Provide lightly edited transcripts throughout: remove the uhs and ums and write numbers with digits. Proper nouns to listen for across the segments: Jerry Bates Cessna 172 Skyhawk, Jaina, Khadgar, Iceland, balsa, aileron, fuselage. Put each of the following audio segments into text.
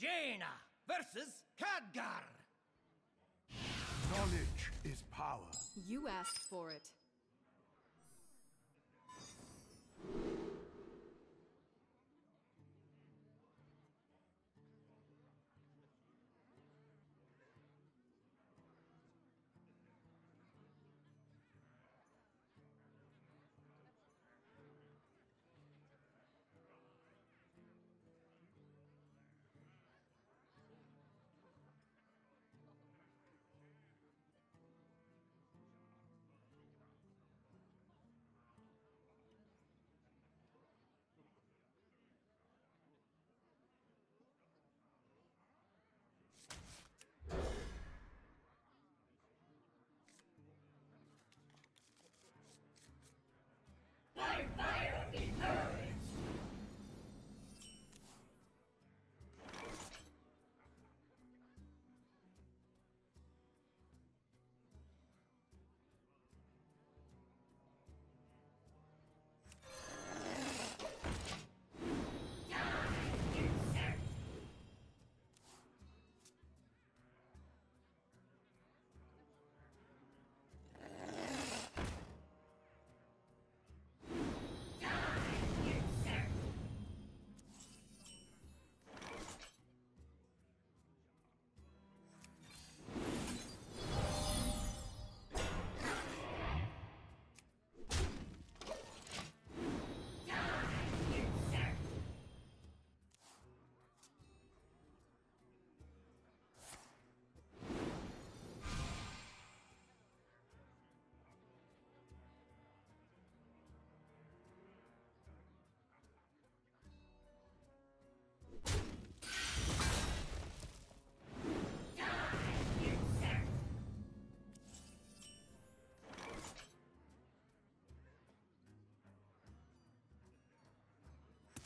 Jaina versus Khadgar. Knowledge is power. You asked for it. By fire of the earth!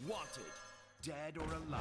Wanted, dead or alive.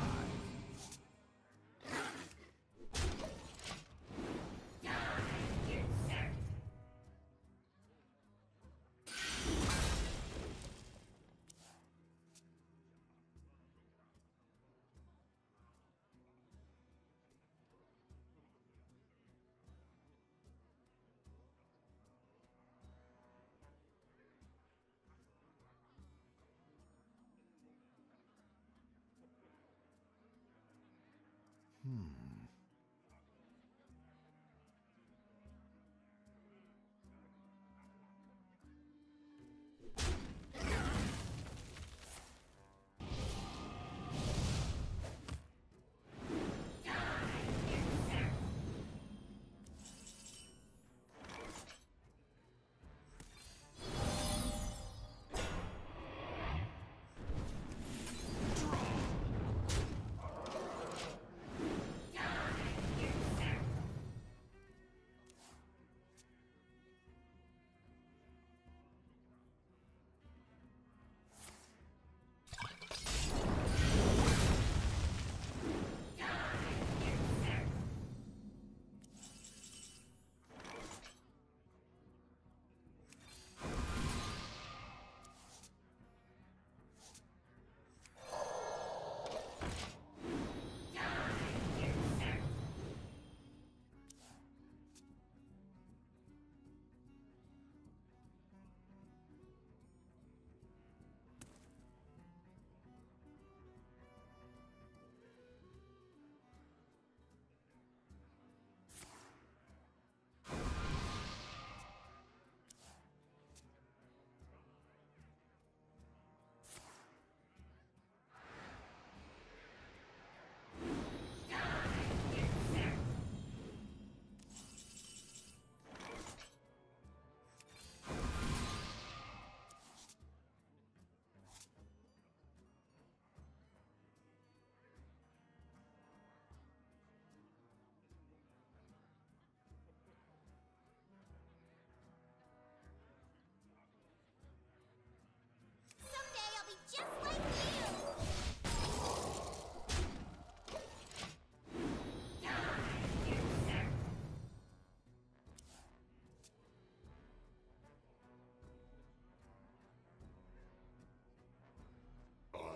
Just like you!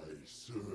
I serve.